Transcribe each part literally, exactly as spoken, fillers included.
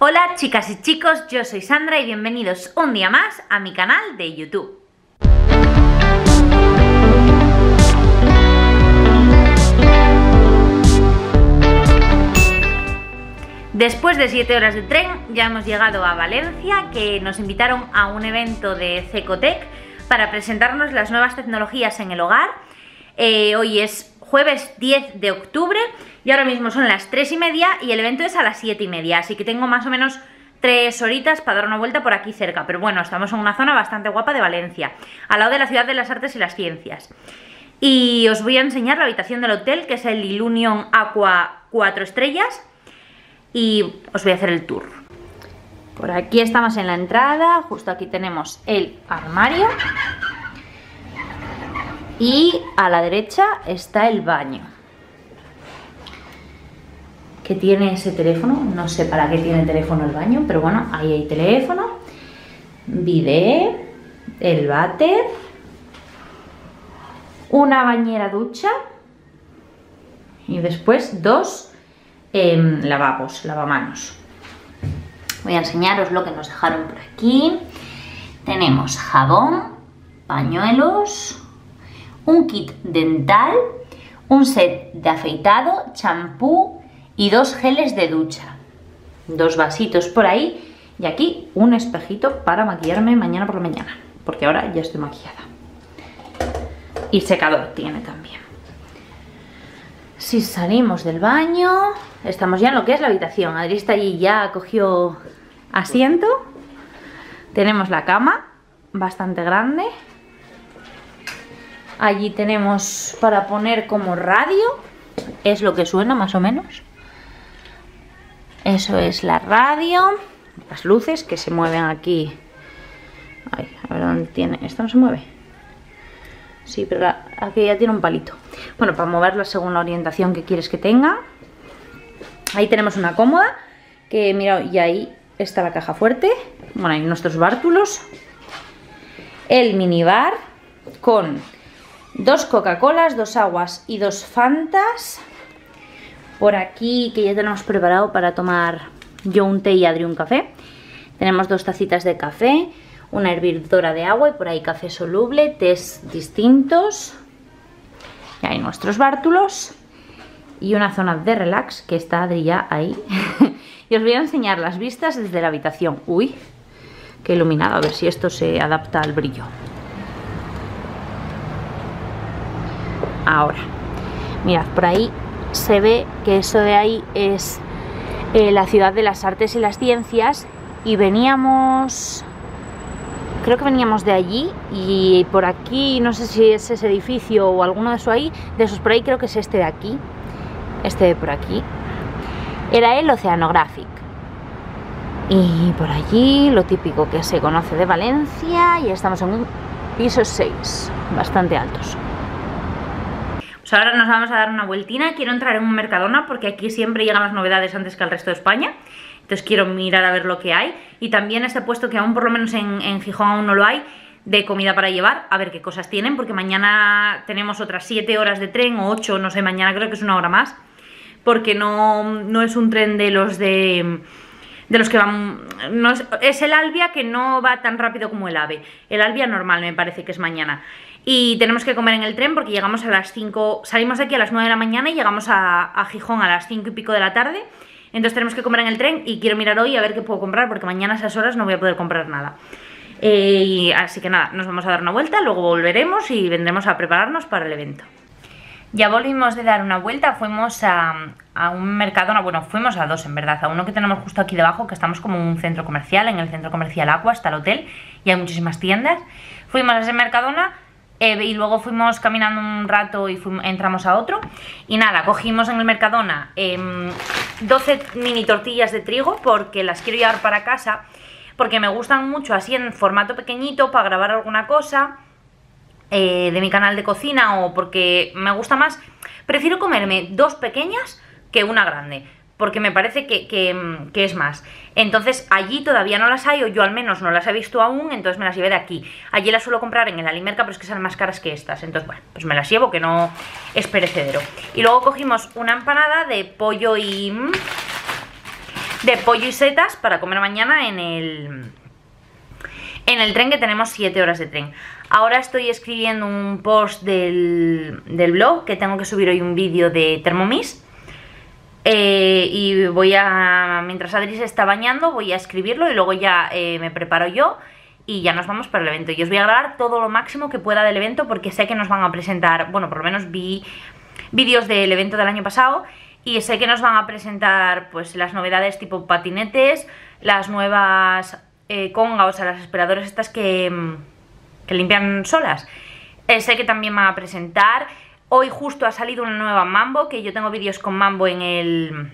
Hola chicas y chicos, yo soy Sandra y bienvenidos un día más a mi canal de YouTube. Después de siete horas de tren ya hemos llegado a Valencia, que nos invitaron a un evento de Cecotec para presentarnos las nuevas tecnologías en el hogar. Eh, hoy es jueves diez de octubre y ahora mismo son las tres y media y el evento es a las siete y media, así que tengo más o menos tres horitas para dar una vuelta por aquí cerca, pero bueno, estamos en una zona bastante guapa de Valencia, al lado de la ciudad de las artes y las ciencias. Y os voy a enseñar la habitación del hotel, que es el Ilunion Aqua cuatro estrellas, y os voy a hacer el tour. Por aquí estamos en la entrada, justo aquí tenemos el armario. Y a la derecha está el baño. ¿Qué tiene ese teléfono? No sé para qué tiene el teléfono el baño, pero bueno, ahí hay teléfono, bidet, el váter, una bañera ducha y después dos eh, lavabos, lavamanos. Voy a enseñaros lo que nos dejaron por aquí. Tenemos jabón, pañuelos, un kit dental, un set de afeitado, champú y dos geles de ducha. Dos vasitos por ahí y aquí un espejito para maquillarme mañana por la mañana, porque ahora ya estoy maquillada. Y secador tiene también. Si salimos del baño, estamos ya en lo que es la habitación. Adri está allí, ya cogió asiento. Tenemos la cama, bastante grande. Allí tenemos para poner como radio, es lo que suena más o menos. Eso es la radio, las luces que se mueven aquí. Ay, a ver dónde tiene, esta no se mueve. Sí, pero la, aquí ya tiene un palito. Bueno, para moverla según la orientación que quieres que tenga. Ahí tenemos una cómoda, que mira, y ahí está la caja fuerte. Bueno, hay nuestros bártulos. El minibar con dos Coca-Colas, dos aguas y dos Fantas. Por aquí, que ya tenemos preparado para tomar yo un té y Adri un café. Tenemos dos tacitas de café, una hervidora de agua y por ahí café soluble, tés distintos. Y hay nuestros bártulos y una zona de relax que está Adri ya ahí. Y os voy a enseñar las vistas desde la habitación. Uy, qué iluminado, a ver si esto se adapta al brillo. Ahora, mirad, por ahí se ve que eso de ahí es eh, la ciudad de las artes y las ciencias, y veníamos, creo que veníamos de allí, y por aquí, no sé si es ese edificio o alguno de esos ahí, de esos por ahí, creo que es este de aquí, este de por aquí, era el Oceanographic, y por allí lo típico que se conoce de Valencia, y estamos en un piso seis, bastante altos. Pues ahora nos vamos a dar una vueltina. Quiero entrar en un Mercadona porque aquí siempre llegan las novedades antes que al resto de España. Entonces quiero mirar a ver lo que hay. Y también este puesto que aún por lo menos en, en Gijón aún no lo hay, de comida para llevar. A ver qué cosas tienen, porque mañana tenemos otras siete horas de tren o ocho, no sé, mañana creo que es una hora más. Porque no, no es un tren de los de... De los que van... No es, es el Alvia, que no va tan rápido como el AVE. El Alvia normal me parece que es mañana. Y tenemos que comer en el tren porque llegamos a las cinco... Salimos de aquí a las nueve de la mañana y llegamos a, a Gijón a las cinco y pico de la tarde. Entonces tenemos que comer en el tren y quiero mirar hoy a ver qué puedo comprar, porque mañana a esas horas no voy a poder comprar nada. Eh, y así que nada, nos vamos a dar una vuelta, luego volveremos y vendremos a prepararnos para el evento. Ya volvimos de dar una vuelta, fuimos a, a un Mercadona, bueno, fuimos a dos en verdad, a uno que tenemos justo aquí debajo, que estamos como en un centro comercial, en el centro comercial Aqua, está el hotel y hay muchísimas tiendas. Fuimos a ese Mercadona eh, y luego fuimos caminando un rato y fuimos, entramos a otro. Y nada, cogimos en el Mercadona eh, doce mini tortillas de trigo porque las quiero llevar para casa, porque me gustan mucho así en formato pequeñito para grabar alguna cosa. Eh, de mi canal de cocina, o porque me gusta más, prefiero comerme dos pequeñas que una grande, porque me parece que, que, que es más. Entonces allí todavía no las hay, o yo al menos no las he visto aún, entonces me las llevé de aquí. Allí las suelo comprar en el Alimerca, pero es que salen más caras que estas, entonces bueno, pues me las llevo, que no es perecedero. Y luego cogimos una empanada de pollo y... de pollo y setas para comer mañana en el, en el tren, que tenemos siete horas de tren. Ahora estoy escribiendo un post del, del blog, que tengo que subir hoy un vídeo de Thermomix. Eh, y voy a, mientras Adri se está bañando, voy a escribirlo y luego ya eh, me preparo yo y ya nos vamos para el evento. Y os voy a grabar todo lo máximo que pueda del evento, porque sé que nos van a presentar, bueno, por lo menos vi vídeos del evento del año pasado y sé que nos van a presentar pues las novedades tipo patinetes, las nuevas eh, conga, o sea, las aspiradoras estas que, que limpian solas. Eh, sé que también van a presentar... Hoy justo ha salido una nueva Mambo, que yo tengo vídeos con Mambo en el,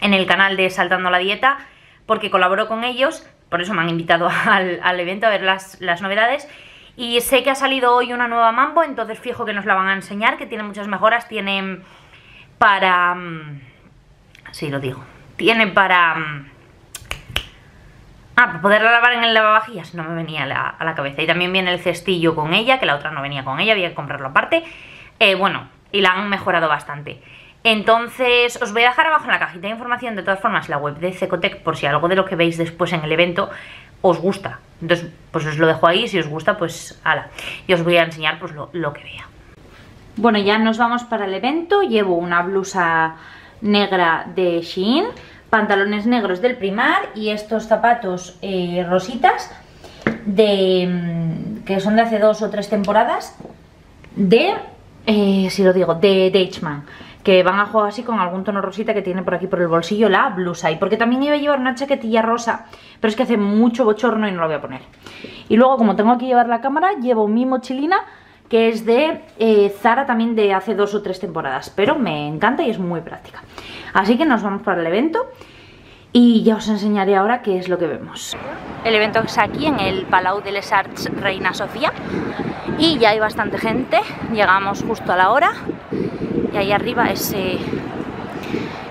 en el canal de Saltando la Dieta, porque colaboro con ellos, por eso me han invitado al, al evento a ver las, las novedades. Y sé que ha salido hoy una nueva Mambo, entonces fijo que nos la van a enseñar, que tiene muchas mejoras, tiene para... Sí, lo digo. Tiene para... Ah, para poderla lavar en el lavavajillas, no me venía a la, a la cabeza. Y también viene el cestillo con ella, que la otra no venía con ella, había que comprarlo aparte. Eh, bueno, y la han mejorado bastante. Entonces os voy a dejar abajo en la cajita de información, de todas formas, la web de Cecotec, por si algo de lo que veis después en el evento os gusta. Entonces pues os lo dejo ahí, si os gusta pues ala, y os voy a enseñar pues lo, lo que vea. Bueno, ya nos vamos para el evento. Llevo una blusa negra de Shein, pantalones negros del Primark y estos zapatos eh, rositas de, que son de hace dos o tres temporadas de... Eh, si lo digo, de, de H man, que van a jugar así con algún tono rosita que tiene por aquí por el bolsillo la blusa. Y porque también iba a llevar una chaquetilla rosa, pero es que hace mucho bochorno y no la voy a poner. Y luego, como tengo que llevar la cámara, llevo mi mochilina, que es de eh, Zara, también de hace dos o tres temporadas, pero me encanta y es muy práctica. Así que nos vamos para el evento y ya os enseñaré ahora qué es lo que vemos. El evento es aquí en el Palau de les Arts Reina Sofía y ya hay bastante gente. Llegamos justo a la hora y ahí arriba ese...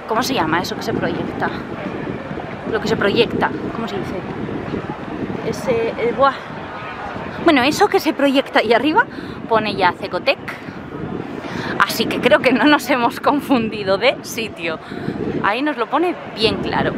¿Cómo se llama eso que se proyecta? Lo que se proyecta, ¿cómo se dice? Ese... Eh, buah. Bueno, eso que se proyecta ahí arriba pone ya Cecotec. Así que creo que no nos hemos confundido de sitio. Ahí nos lo pone bien claro.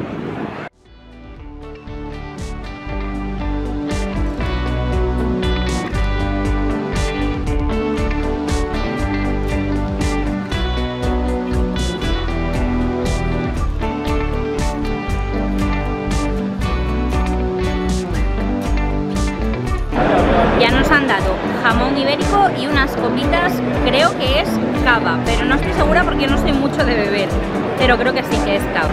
Ya nos han dado jamón ibérico y unas copitas, creo que es cava, pero no estoy segura porque no soy mucho de beber, pero creo que sí que es cava.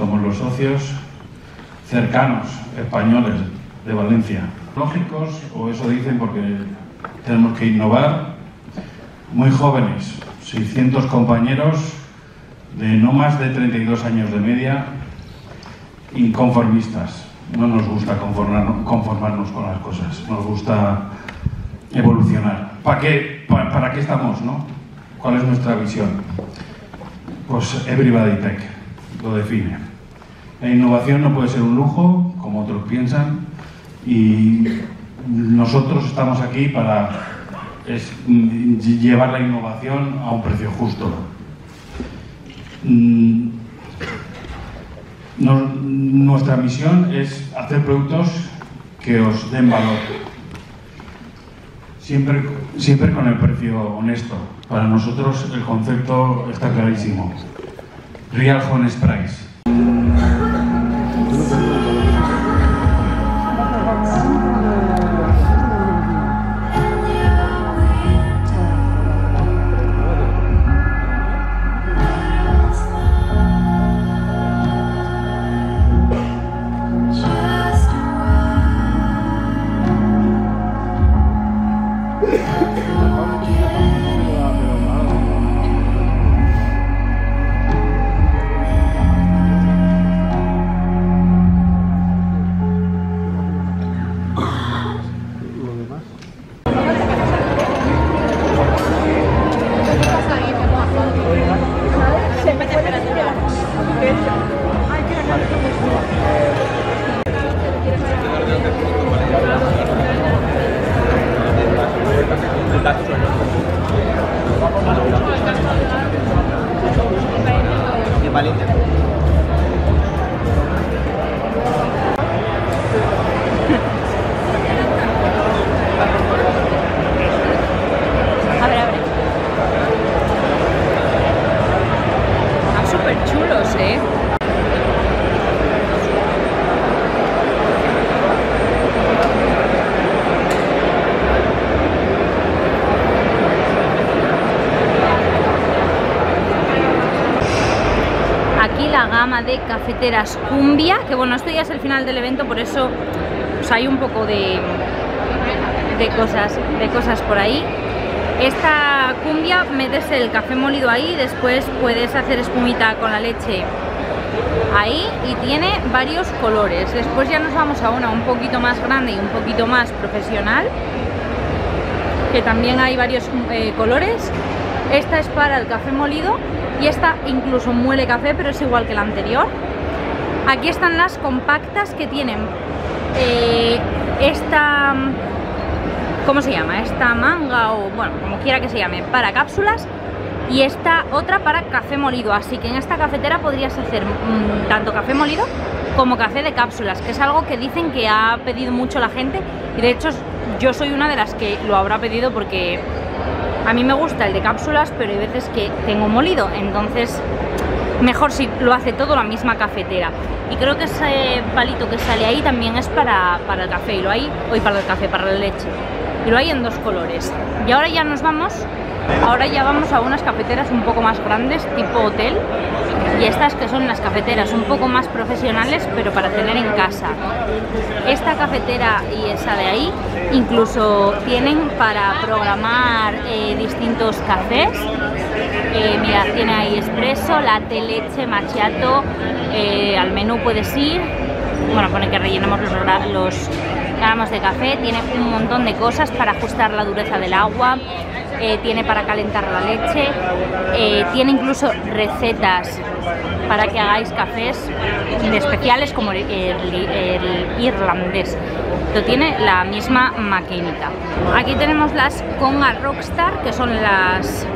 somos los socios cercanos, españoles, de Valencia. Lógicos, o eso dicen, porque tenemos que innovar, muy jóvenes, seiscientos compañeros de no más de treinta y dos años de media, inconformistas. No nos gusta conformarnos, conformarnos con las cosas, nos gusta evolucionar. ¿Para qué, para, para qué estamos, no? ¿Cuál es nuestra visión? Pues Everybody Tech lo define. La innovación no puede ser un lujo, como otros piensan, y nosotros estamos aquí para es, llevar la innovación a un precio justo. Nos, nuestra misión es hacer productos que os den valor, siempre, siempre con el precio honesto. Para nosotros el concepto está clarísimo: Real Honest Price. De cafeteras Cumbia, que bueno, esto ya es el final del evento, por eso pues, hay un poco de, de cosas de cosas por ahí. Esta Cumbia, metes el café molido ahí, después puedes hacer espumita con la leche ahí, y tiene varios colores. Después ya nos vamos a una un poquito más grande y un poquito más profesional, que también hay varios eh, colores. Esta es para el café molido. Y esta incluso muele café, pero es igual que la anterior. Aquí están las compactas, que tienen eh, esta... ¿Cómo se llama? Esta manga, o bueno, como quiera que se llame, para cápsulas. Y esta otra para café molido. Así que en esta cafetera podrías hacer mmm, tanto café molido como café de cápsulas, que es algo que dicen que ha pedido mucho la gente. Y de hecho yo soy una de las que lo habrá pedido, porque... a mí me gusta el de cápsulas, pero hay veces que tengo molido, entonces mejor si lo hace todo la misma cafetera. Y creo que ese palito que sale ahí también es para, para el café, y lo hay hoy para el café, para la leche, y lo hay en dos colores. Y ahora ya nos vamos, ahora ya vamos a unas cafeteras un poco más grandes, tipo hotel, y estas que son las cafeteras un poco más profesionales, pero para tener en casa. Esta cafetera y esa de ahí incluso tienen para programar eh, distintos cafés. Eh, mira, tiene ahí espresso, latte, leche, macchiato. Eh, al menú puedes ir, bueno, pone que rellenemos los, los gramos de café. Tiene un montón de cosas para ajustar la dureza del agua. Eh, tiene para calentar la leche, eh, tiene incluso recetas para que hagáis cafés especiales como el, el, el irlandés. Lo tiene la misma maquinita. Aquí tenemos las Conga Rockstar, que son las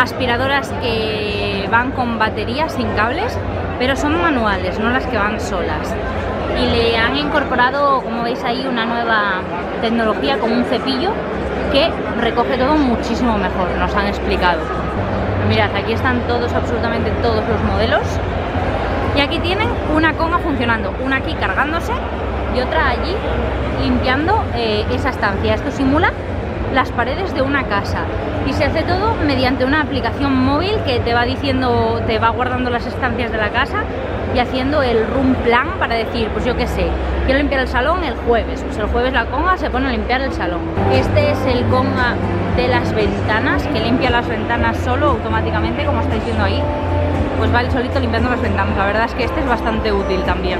aspiradoras que van con baterías sin cables, pero son manuales, no las que van solas. Y le han incorporado, como veis ahí, una nueva tecnología con un cepillo que recoge todo muchísimo mejor, nos han explicado. Mirad, aquí están todos, absolutamente todos los modelos, y aquí tienen una conga funcionando, una aquí cargándose y otra allí limpiando eh, esa estancia. Esto simula las paredes de una casa, y se hace todo mediante una aplicación móvil que te va diciendo, te va guardando las estancias de la casa, y haciendo el room plan para decir, pues yo qué sé, quiero limpiar el salón el jueves, pues el jueves la Conga se pone a limpiar el salón. Este es el Conga de las ventanas, que limpia las ventanas solo automáticamente, como estáis viendo ahí, pues va el solito limpiando las ventanas. La verdad es que este es bastante útil también.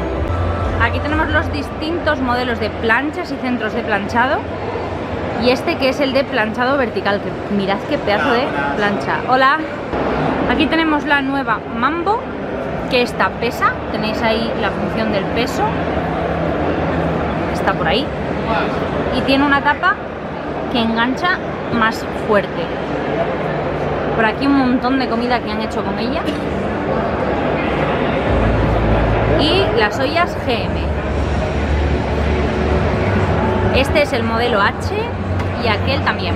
Aquí tenemos los distintos modelos de planchas y centros de planchado. Y este que es el de planchado vertical, que mirad qué pedazo de plancha. Hola. Aquí tenemos la nueva Mambo, que esta pesa. Tenéis ahí la función del peso. Está por ahí. Y tiene una tapa que engancha más fuerte. Por aquí un montón de comida que han hecho con ella. Y las ollas G M. Este es el modelo H y aquel también.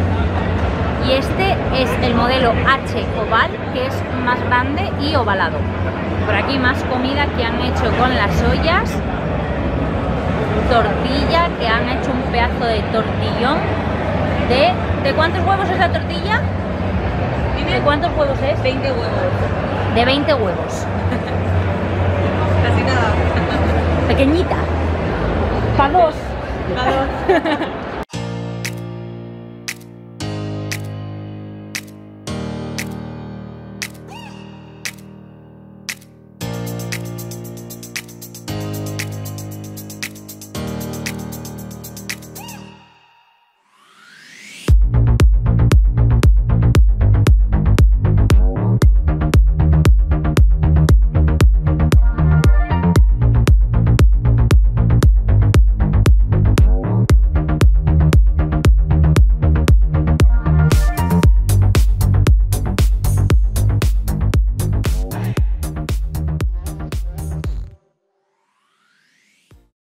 Y este es el modelo H oval, que es más grande y ovalado. Por aquí más comida que han hecho con las ollas. Tortilla, que han hecho un pedazo de tortillón. ¿De, ¿de cuántos huevos es la tortilla? ¿De cuántos huevos es? veinte huevos. De veinte huevos. Casi nada. Pequeñita.